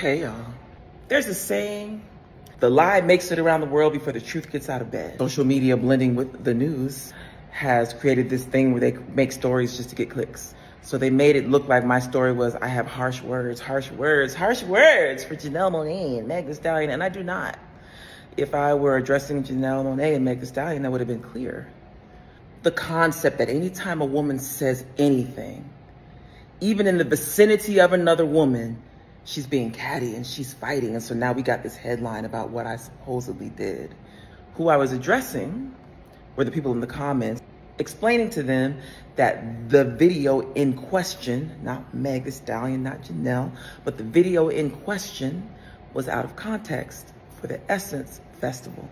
Hey y'all, there's a saying, the lie makes it around the world before the truth gets out of bed. Social media blending with the news has created this thing where they make stories just to get clicks. So they made it look like my story was, I have harsh words for Janelle Monáe and Megan Thee Stallion, and I do not. If I were addressing Janelle Monáe and Megan Thee Stallion, that would have been clear. The concept that anytime a woman says anything, even in the vicinity of another woman, she's being catty and she's fighting. And so now we got this headline about what I supposedly did. Who I was addressing were the people in the comments, explaining to them that the video in question, not Meg Thee Stallion, not Janelle, but the video in question was out of context for the Essence Festival.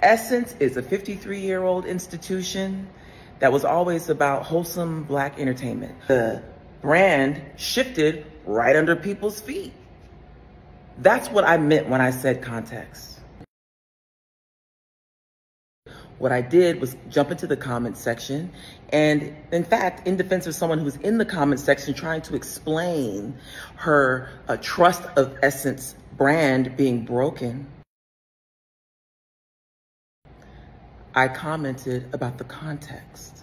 Essence is a 53-year-old institution that was always about wholesome Black entertainment. The brand shifted right under people's feet. That's what I meant when I said context. What I did was jump into the comment section, and in fact, in defense of someone who's in the comment section trying to explain her trust of Essence brand being broken, I commented about the context.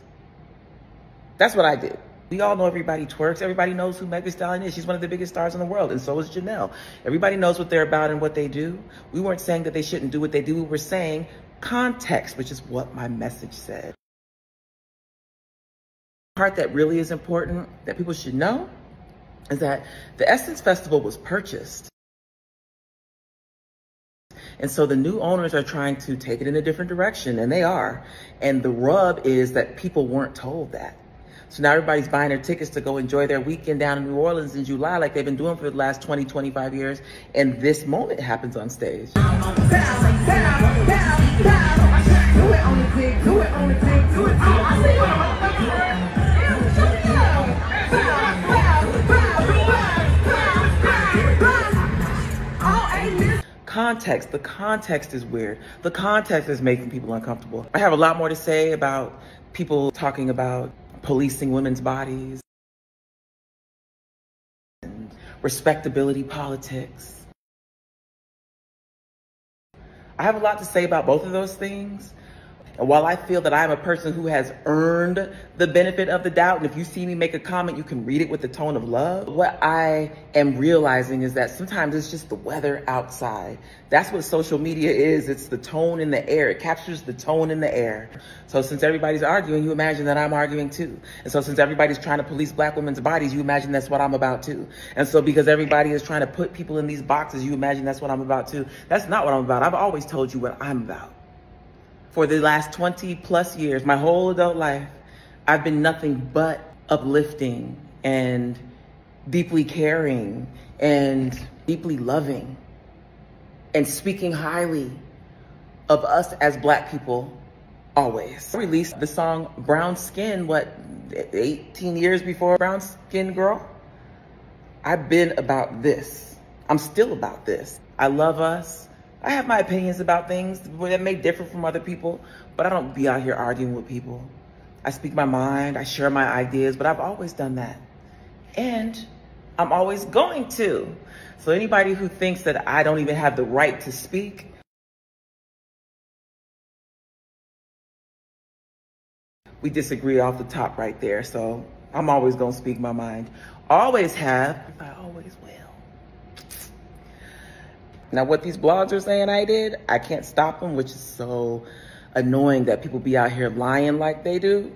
That's what I did. We all know everybody twerks. Everybody knows who Megan Thee Stallion is. She's one of the biggest stars in the world, and so is Janelle. Everybody knows what they're about and what they do. We weren't saying that they shouldn't do what they do. We were saying context, which is what my message said. The part that really is important that people should know is that the Essence Festival was purchased. And so the new owners are trying to take it in a different direction, and they are. And the rub is that people weren't told that. So now everybody's buying their tickets to go enjoy their weekend down in New Orleans in July like they've been doing for the last 20, 25 years. And this moment happens on stage. Context, the context is weird. The context is making people uncomfortable. I have a lot more to say about people talking about policing women's bodies and respectability politics. I have a lot to say about both of those things. And while I feel that I'm a person who has earned the benefit of the doubt, and if you see me make a comment, you can read it with the tone of love, what I am realizing is that sometimes it's just the weather outside. That's what social media is. It's the tone in the air. It captures the tone in the air. So since everybody's arguing, you imagine that I'm arguing too. And so since everybody's trying to police Black women's bodies, you imagine that's what I'm about too. And so because everybody is trying to put people in these boxes, you imagine that's what I'm about too. That's not what I'm about. I've always told you what I'm about. For the last 20 plus years, my whole adult life, I've been nothing but uplifting and deeply caring and deeply loving and speaking highly of us as Black people always. I released the song Brown Skin, what, 18 years before Brown Skin Girl? I've been about this. I'm still about this. I love us. I have my opinions about things that may differ from other people, but I don't be out here arguing with people. I speak my mind, I share my ideas, but I've always done that. And I'm always going to. So anybody who thinks that I don't even have the right to speak, we disagree off the top right there. So I'm always gonna speak my mind. Always have, I always will. Now, what these blogs are saying I did, I can't stop them, which is so annoying that people be out here lying like they do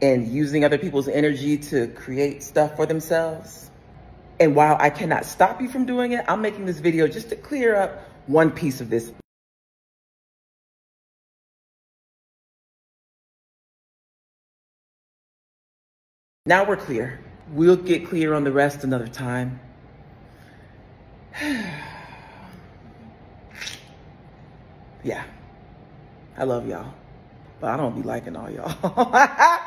and using other people's energy to create stuff for themselves. And while I cannot stop you from doing it, I'm making this video just to clear up one piece of this. Now we're clear. We'll get clear on the rest another time. Yeah, I love y'all, but I don't be liking all y'all.